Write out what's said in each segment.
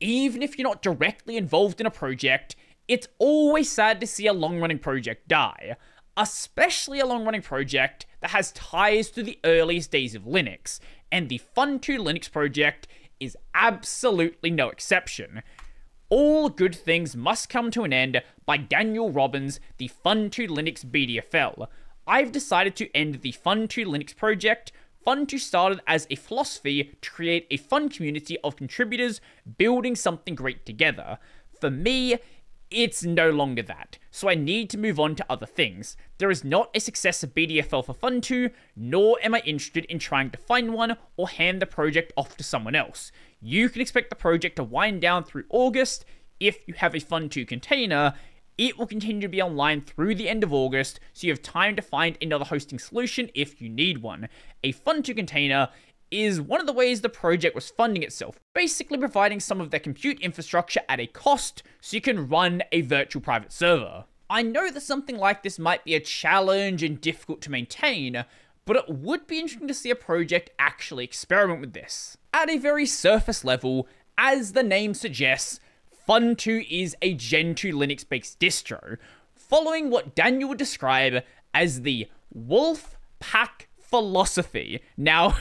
even if you're not directly involved in a project, it's always sad to see a long-running project die, especially a long-running project that has ties to the earliest days of Linux, and the Funtoo Linux project is absolutely no exception. All good things must come to an end by Daniel Robbins, the Funtoo Linux BDFL. I've decided to end the Funtoo Linux project. Funtoo started as a philosophy to create a fun community of contributors building something great together. For me, it's no longer that, so I need to move on to other things. There is not a successor BDFL for Funtoo, nor am I interested in trying to find one or hand the project off to someone else. You can expect the project to wind down through August. If you have a Funtoo container, it will continue to be online through the end of August, so you have time to find another hosting solution if you need one. A Funtoo container is one of the ways the project was funding itself, basically providing some of their compute infrastructure at a cost so you can run a virtual private server. I know that something like this might be a challenge and difficult to maintain, but it would be interesting to see a project actually experiment with this. At a very surface level, as the name suggests, Funtoo is a Gentoo Linux-based distro, following what Daniel would describe as the wolf pack philosophy. Now,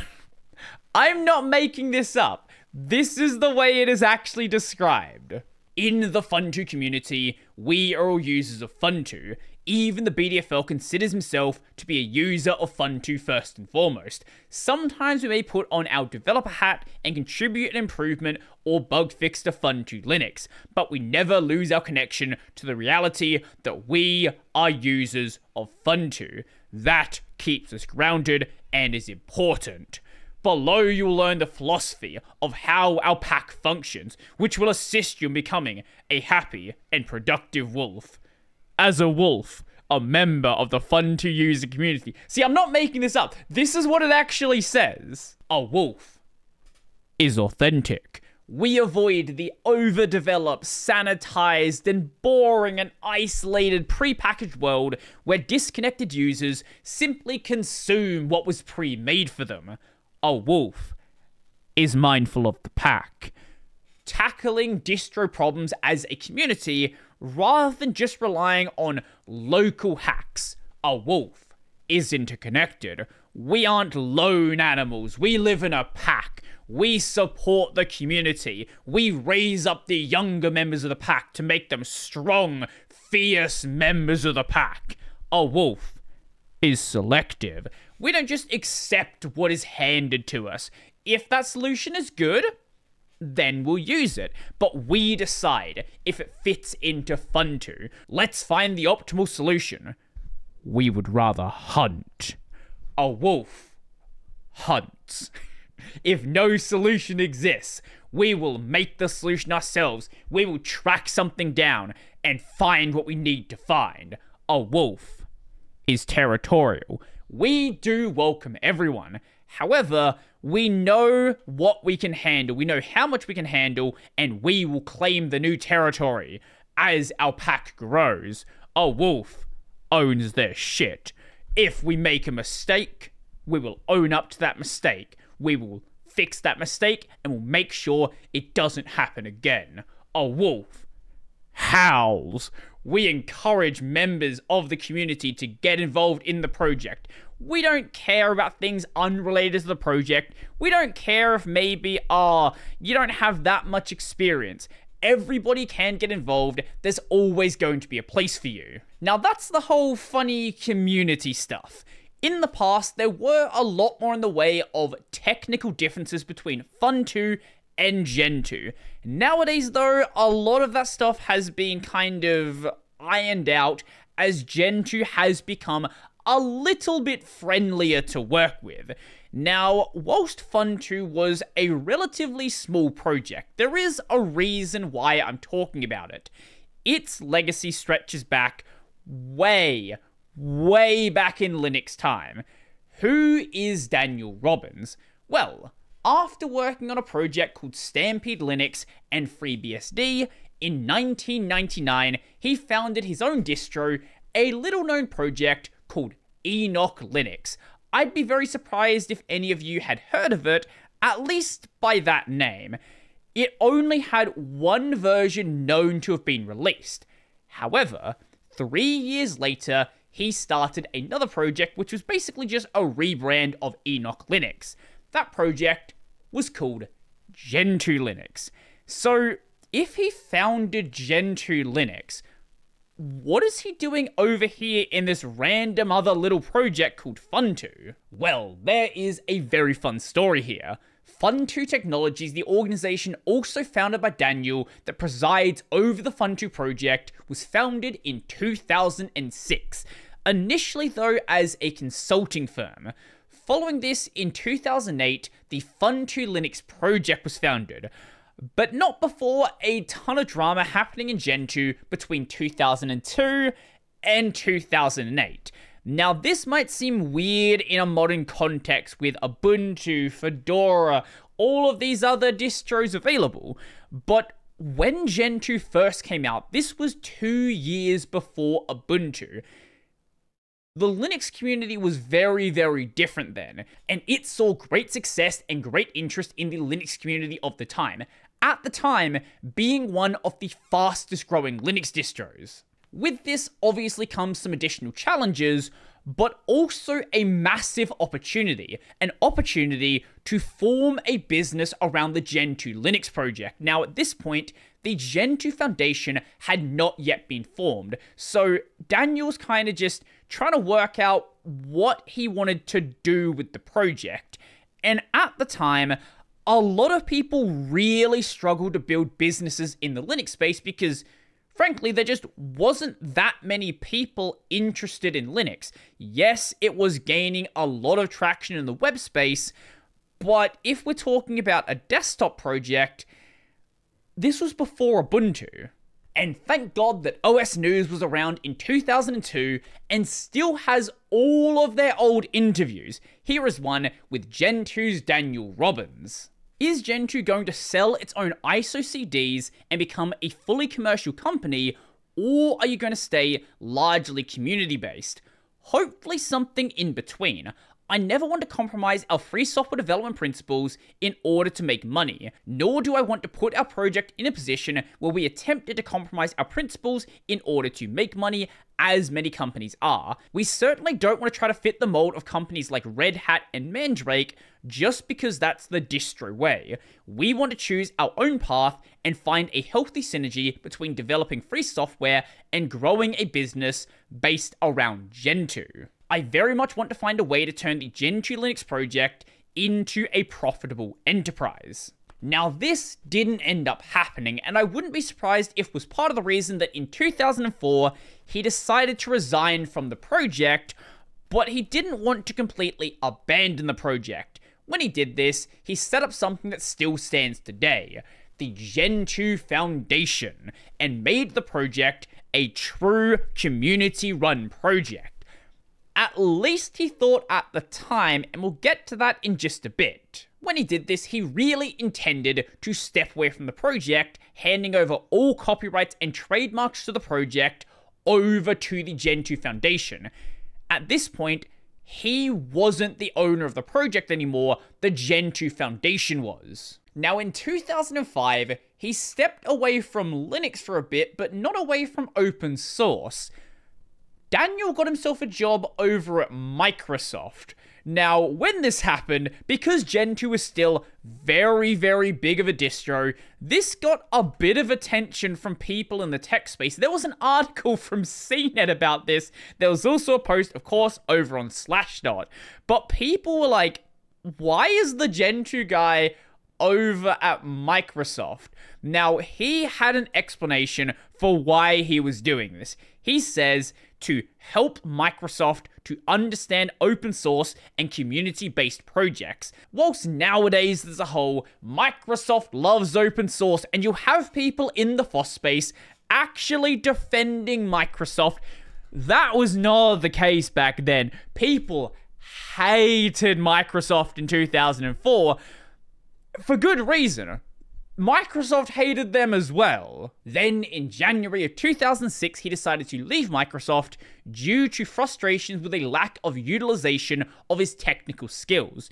I'm not making this up. This is the way it is actually described. In the Funtoo community, we are all users of Funtoo. Even the BDFL considers himself to be a user of Funtoo first and foremost. Sometimes we may put on our developer hat and contribute an improvement or bug fix to Funtoo Linux, but we never lose our connection to the reality that we are users of Funtoo. That keeps us grounded and is important. Below, you will learn the philosophy of how our pack functions, which will assist you in becoming a happy and productive wolf. As a wolf, a member of the Funtoo user community. See, I'm not making this up. This is what it actually says. A wolf is authentic. We avoid the overdeveloped, sanitized, and boring and isolated pre-packaged world where disconnected users simply consume what was pre-made for them. A wolf is mindful of the pack. Tackling distro problems as a community rather than just relying on local hacks. A wolf is interconnected. We aren't lone animals. We live in a pack. We support the community. We raise up the younger members of the pack to make them strong, fierce members of the pack. A wolf is selective. We don't just accept what is handed to us. If that solution is good, then we'll use it, but we decide if it fits into Funtoo. Let's find the optimal solution. We would rather hunt. A wolf hunts. If no solution exists, we will make the solution ourselves. We will track something down and find what we need to find. A wolf is territorial. We do welcome everyone. However, we know what we can handle, we know how much we can handle, and we will claim the new territory as our pack grows. A wolf owns their shit. If we make a mistake, we will own up to that mistake. We will fix that mistake and we'll make sure it doesn't happen again. A wolf howls. We encourage members of the community to get involved in the project. We don't care about things unrelated to the project. We don't care if maybe, you don't have that much experience. Everybody can get involved. There's always going to be a place for you. Now that's the whole funny community stuff. In the past, there were a lot more in the way of technical differences between Funtoo and Gentoo. Nowadays though, a lot of that stuff has been kind of ironed out as Gentoo has become a little bit friendlier to work with. Now, whilst Funtoo was a relatively small project, there is a reason why I'm talking about it. Its legacy stretches back way, way back in Linux time. Who is Daniel Robbins? Well, after working on a project called Stampede Linux and FreeBSD, in 1999, he founded his own distro, a little-known project called Enoch Linux. I'd be very surprised if any of you had heard of it, at least by that name. it only had one version known to have been released. However, 3 years later, he started another project which was basically just a rebrand of Enoch Linux. That project was called Gentoo Linux. So, if he founded Gentoo Linux, what is he doing over here in this random other little project called Funtoo? Well, there is a very fun story here. Funtoo Technologies, the organization also founded by Daniel that presides over the Funtoo project, was founded in 2006, initially though as a consulting firm. Following this, in 2008, the Funtoo Linux project was founded, but not before a ton of drama happening in Gentoo between 2002 and 2008. Now, this might seem weird in a modern context with Ubuntu, Fedora, all of these other distros available, but when Gentoo first came out, this was 2 years before Ubuntu. The Linux community was very, very different then, and it saw great success and great interest in the Linux community of the time, at the time being one of the fastest growing Linux distros. With this obviously comes some additional challenges, but also a massive opportunity, an opportunity to form a business around the Gentoo Linux project. Now at this point, the Gentoo Foundation had not yet been formed, so Daniel's kind of just trying to work out what he wanted to do with the project. And at the time, a lot of people really struggled to build businesses in the Linux space because frankly, there just wasn't that many people interested in Linux. Yes, it was gaining a lot of traction in the web space, but if we're talking about a desktop project, this was before Ubuntu. And thank God that OS News was around in 2002 and still has all of their old interviews. Here is one with Gentoo's Daniel Robbins. Is Gentoo going to sell its own ISO CDs and become a fully commercial company, or are you going to stay largely community-based? Hopefully something in between. I never want to compromise our free software development principles in order to make money, nor do I want to put our project in a position where we attempted to compromise our principles in order to make money, as many companies are. We certainly don't want to try to fit the mold of companies like Red Hat and Mandrake just because that's the distro way. We want to choose our own path and find a healthy synergy between developing free software and growing a business based around Gentoo. I very much want to find a way to turn the Gentoo Linux project into a profitable enterprise. Now this didn't end up happening, and I wouldn't be surprised if it was part of the reason that in 2004 he decided to resign from the project, but he didn't want to completely abandon the project. When he did this, he set up something that still stands today, the Gentoo Foundation, and made the project a true community-run project. At least he thought at the time, and we'll get to that in just a bit. When he did this, he really intended to step away from the project, handing over all copyrights and trademarks to the project over to the Gentoo Foundation. At this point, he wasn't the owner of the project anymore, the Gentoo Foundation was. Now in 2005, he stepped away from Linux for a bit, but not away from open source. Daniel got himself a job over at Microsoft. Now, when this happened, because Gentoo was still very, very big of a distro, this got a bit of attention from people in the tech space. There was an article from CNET about this. There was also a post, of course, over on Slashdot. But people were like, why is the Gentoo guy over at Microsoft? Now, he had an explanation for why he was doing this. He says, to help Microsoft to understand open source and community-based projects. Whilst nowadays there's a whole Microsoft loves open source, and you have people in the FOSS space actually defending Microsoft. That was not the case back then. People hated Microsoft in 2004 for good reason. Microsoft hated them as well. Then in January of 2006, he decided to leave Microsoft due to frustrations with a lack of utilization of his technical skills.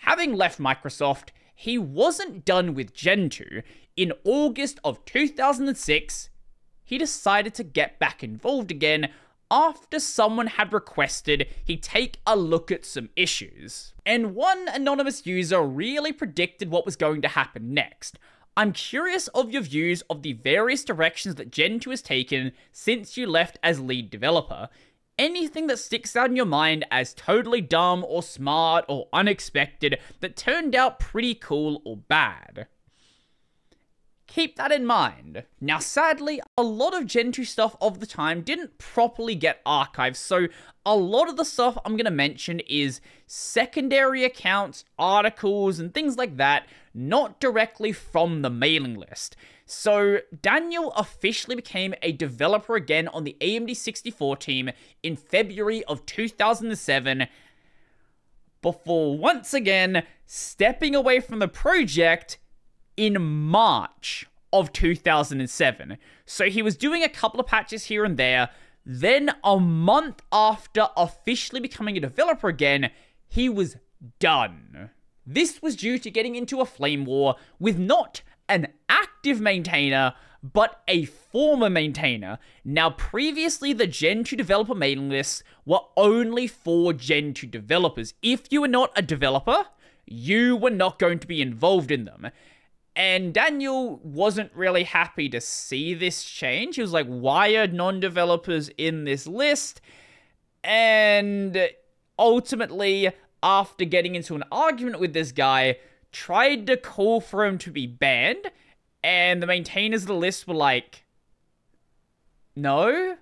Having left Microsoft, he wasn't done with Gentoo. In August of 2006, he decided to get back involved again after someone had requested he take a look at some issues. And one anonymous user really predicted what was going to happen next. I'm curious of your views of the various directions that Gentoo has taken since you left as lead developer. Anything that sticks out in your mind as totally dumb or smart or unexpected that turned out pretty cool or bad. Keep that in mind. Now sadly, a lot of Gentoo stuff of the time didn't properly get archived, so a lot of the stuff I'm going to mention is secondary accounts, articles, and things like that, not directly from the mailing list. So Daniel officially became a developer again on the AMD64 team in February of 2007, before once again stepping away from the project in March of 2007. So he was doing a couple of patches here and there, then a month after officially becoming a developer again, he was done. This was due to getting into a flame war with not an active maintainer, but a former maintainer. Now, previously, the Gentoo developer mailing lists were only for Gentoo developers. If you were not a developer, you were not going to be involved in them. And Daniel wasn't really happy to see this change. He was like, why are non-developers in this list? And ultimately, after getting into an argument with this guy, tried to call for him to be banned, and the maintainers of the list were like, no,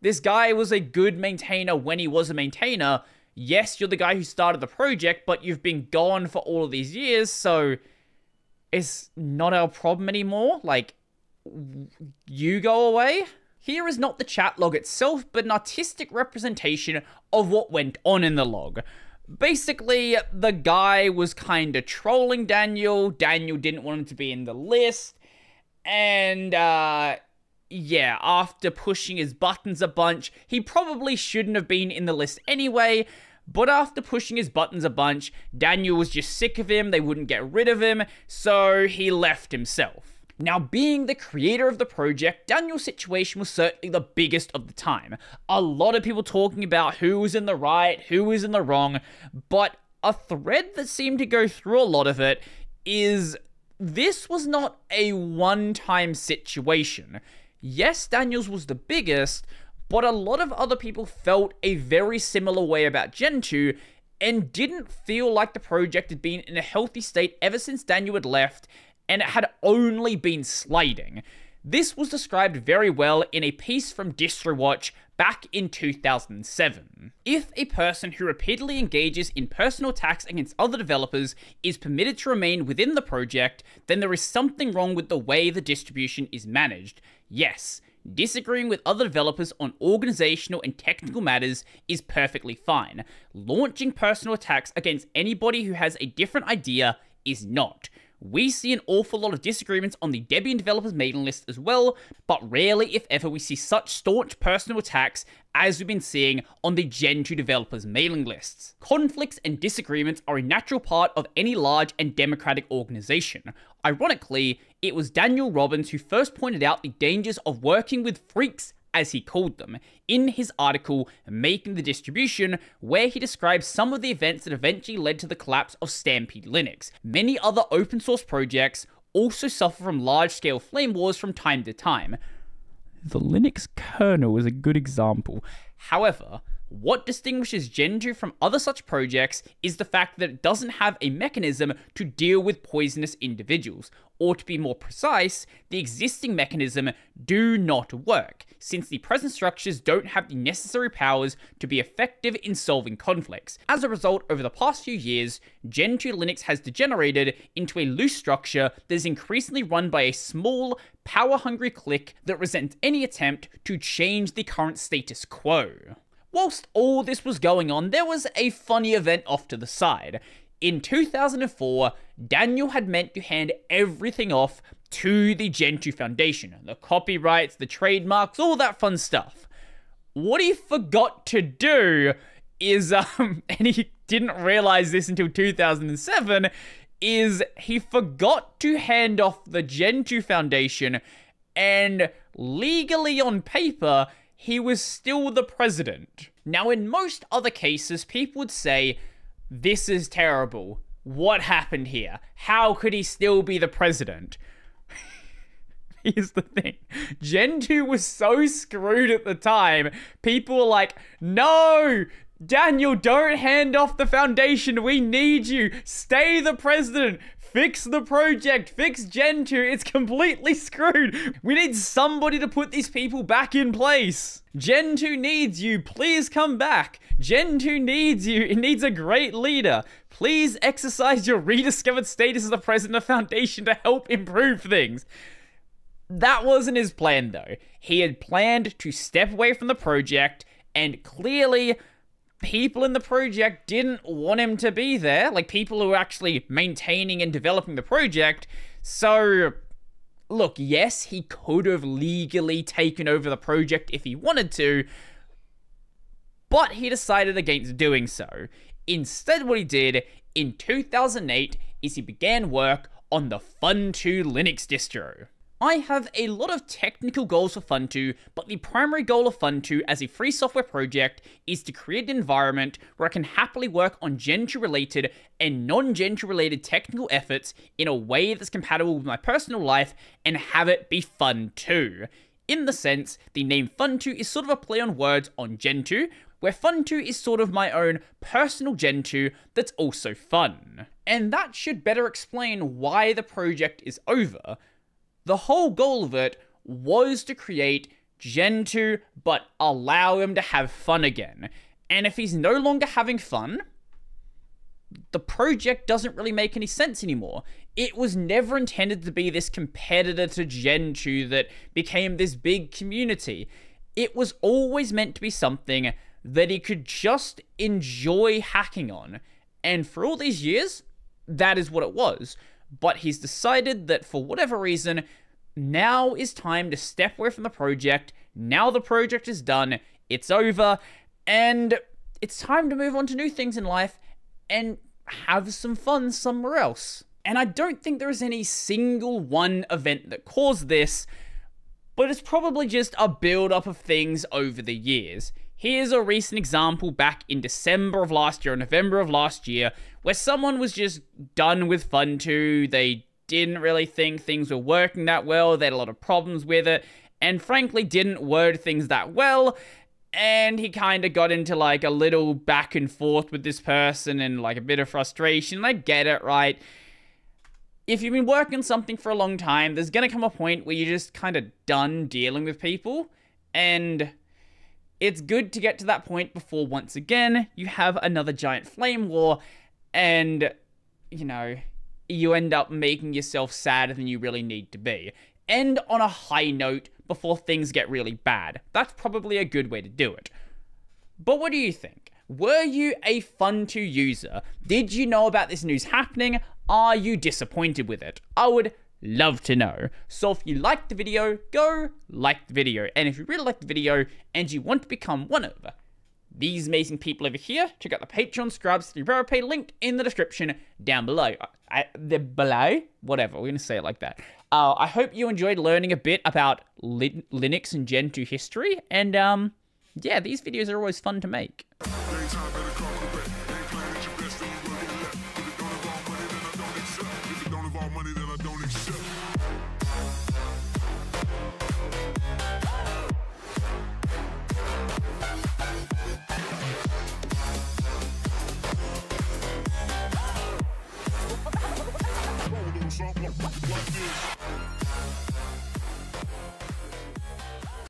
this guy was a good maintainer when he was a maintainer. Yes, you're the guy who started the project, but you've been gone for all of these years, so it's not our problem anymore. Like, you go away. Here is not the chat log itself, but an artistic representation of what went on in the log. Basically, the guy was kind of trolling Daniel. Daniel didn't want him to be in the list. And, yeah, after pushing his buttons a bunch, he probably shouldn't have been in the list anyway. But after pushing his buttons a bunch, Daniel was just sick of him. They wouldn't get rid of him. So he left himself. Now, being the creator of the project, Daniel's situation was certainly the biggest of the time. A lot of people talking about who was in the right, who was in the wrong, but a thread that seemed to go through a lot of it is this was not a one-time situation. Yes, Daniel's was the biggest, but a lot of other people felt a very similar way about Gentoo and didn't feel like the project had been in a healthy state ever since Daniel had left, and it had only been sliding. This was described very well in a piece from DistroWatch back in 2007. If a person who repeatedly engages in personal attacks against other developers is permitted to remain within the project, then there is something wrong with the way the distribution is managed. Yes, disagreeing with other developers on organizational and technical matters is perfectly fine. Launching personal attacks against anybody who has a different idea is not. We see an awful lot of disagreements on the Debian developers mailing list as well, but rarely, if ever, we see such staunch personal attacks as we've been seeing on the Gentoo developers mailing lists. Conflicts and disagreements are a natural part of any large and democratic organization. Ironically, it was Daniel Robbins who first pointed out the dangers of working with freaks, as he called them, in his article, Making the Distribution, where he describes some of the events that eventually led to the collapse of Stampede Linux. Many other open source projects also suffer from large-scale flame wars from time to time. The Linux kernel is a good example. However, what distinguishes Gentoo from other such projects is the fact that it doesn't have a mechanism to deal with poisonous individuals, or to be more precise, the existing mechanism do not work, since the present structures don't have the necessary powers to be effective in solving conflicts. As a result, over the past few years, Gentoo Linux has degenerated into a loose structure that is increasingly run by a small, power-hungry clique that resents any attempt to change the current status quo. Whilst all this was going on, there was a funny event off to the side. In 2004, Daniel had meant to hand everything off to the Gentoo Foundation. The copyrights, the trademarks, all that fun stuff. What he forgot to do is, and he didn't realize this until 2007, is he forgot to hand off the Gentoo Foundation, and legally on paper, he was still the president. Now, in most other cases, people would say, this is terrible. What happened here? How could he still be the president? Here's the thing. Gentoo was so screwed at the time, people were like, no, Daniel, don't hand off the foundation. We need you. Stay the president. Fix the project. Fix Gentoo. It's completely screwed. We need somebody to put these people back in place. Gentoo needs you. Please come back. Gentoo needs you. It needs a great leader. Please exercise your rediscovered status as the president of the foundation to help improve things. That wasn't his plan, though. He had planned to step away from the project, and clearly people in the project didn't want him to be there, like people who were actually maintaining and developing the project. So, look, yes, he could have legally taken over the project if he wanted to, but he decided against doing so. Instead, what he did in 2008 is he began work on the Funtoo Linux distro. I have a lot of technical goals for Funtoo, but the primary goal of Funtoo as a free software project is to create an environment where I can happily work on Gentoo-related and non-Gentoo-related technical efforts in a way that's compatible with my personal life and have it be fun too. In the sense, the name Funtoo is sort of a play on words on Gentoo, where Funtoo is sort of my own personal Gentoo that's also fun. And that should better explain why the project is over. The whole goal of it was to create Gentoo, but allow him to have fun again. And if he's no longer having fun, the project doesn't really make any sense anymore. It was never intended to be this competitor to Gentoo that became this big community. It was always meant to be something that he could just enjoy hacking on. And for all these years, that is what it was. But he's decided that for whatever reason, now is time to step away from the project. Now the project is done, it's over, and it's time to move on to new things in life and have some fun somewhere else. And I don't think there is any single one event that caused this, but it's probably just a build-up of things over the years. Here's a recent example back in December of last year, or November of last year, where someone was just done with Funtoo. They didn't really think things were working that well, they had a lot of problems with it, and frankly didn't word things that well, and he kind of got into like a little back and forth with this person and like a bit of frustration. I get it, right? If you've been working on something for a long time, there's gonna come a point where you're just kind of done dealing with people, and it's good to get to that point before, once again, you have another giant flame war and, you know, you end up making yourself sadder than you really need to be. End on a high note before things get really bad. That's probably a good way to do it. But what do you think? Were you a Funtoo user? Did you know about this news happening? Are you disappointed with it? I would love to know. So if you liked the video, go like the video. And if you really like the video and you want to become one of these amazing people over here, check out the Patreon subscribers through Liberapay, linked in the description down below. Whatever, we're gonna say it like that. I hope you enjoyed learning a bit about Linux and Gentoo history, and yeah, these videos are always fun to make. What?